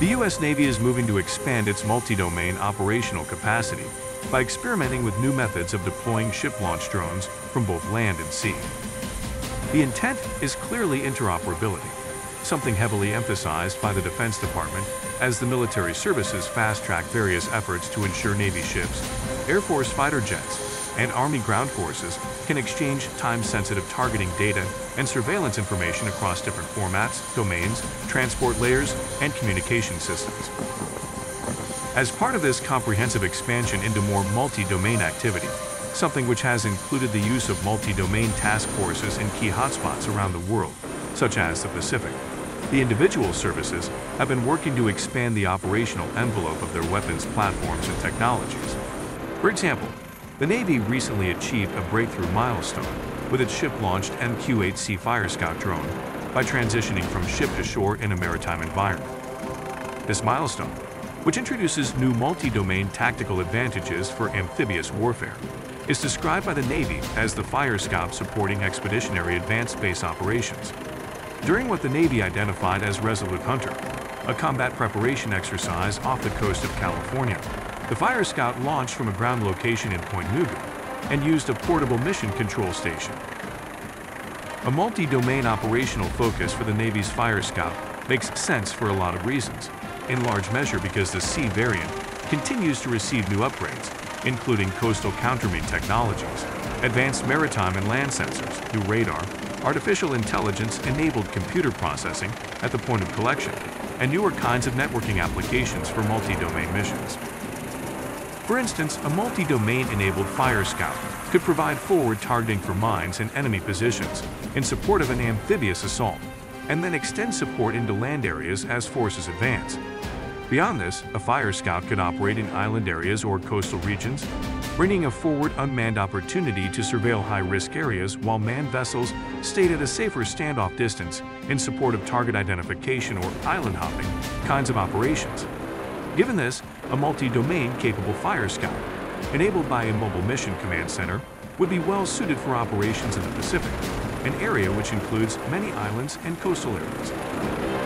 The U.S. Navy is moving to expand its multi-domain operational capacity by experimenting with new methods of deploying ship launch drones from both land and sea. The intent is clearly interoperability, something heavily emphasized by the Defense Department as the military services fast-track various efforts to ensure Navy ships, Air Force fighter jets, and Army ground forces can exchange time-sensitive targeting data and surveillance information across different formats, domains, transport layers, and communication systems. As part of this comprehensive expansion into more multi-domain activity, something which has included the use of multi-domain task forces in key hotspots around the world, such as the Pacific, the individual services have been working to expand the operational envelope of their weapons platforms and technologies. For example, the Navy recently achieved a breakthrough milestone with its ship-launched MQ-8C Fire Scout drone by transitioning from ship to shore in a maritime environment. This milestone, which introduces new multi-domain tactical advantages for amphibious warfare, is described by the Navy as the Fire Scout supporting expeditionary advanced space operations. During what the Navy identified as Resolute Hunter, a combat preparation exercise off the coast of California, the Fire Scout launched from a ground location in Point Mugu and used a portable mission control station. A multi-domain operational focus for the Navy's Fire Scout makes sense for a lot of reasons, in large measure because the C variant continues to receive new upgrades, including coastal countermine technologies, advanced maritime and land sensors, new radar, artificial intelligence-enabled computer processing at the point of collection, and newer kinds of networking applications for multi-domain missions. For instance, a multi-domain-enabled Fire Scout could provide forward targeting for mines and enemy positions in support of an amphibious assault, and then extend support into land areas as forces advance. Beyond this, a Fire Scout could operate in island areas or coastal regions, bringing a forward unmanned opportunity to surveil high-risk areas while manned vessels stayed at a safer standoff distance in support of target identification or island hopping kinds of operations. Given this, a multi-domain capable Fire Scout, enabled by a mobile mission command center, would be well-suited for operations in the Pacific, an area which includes many islands and coastal areas.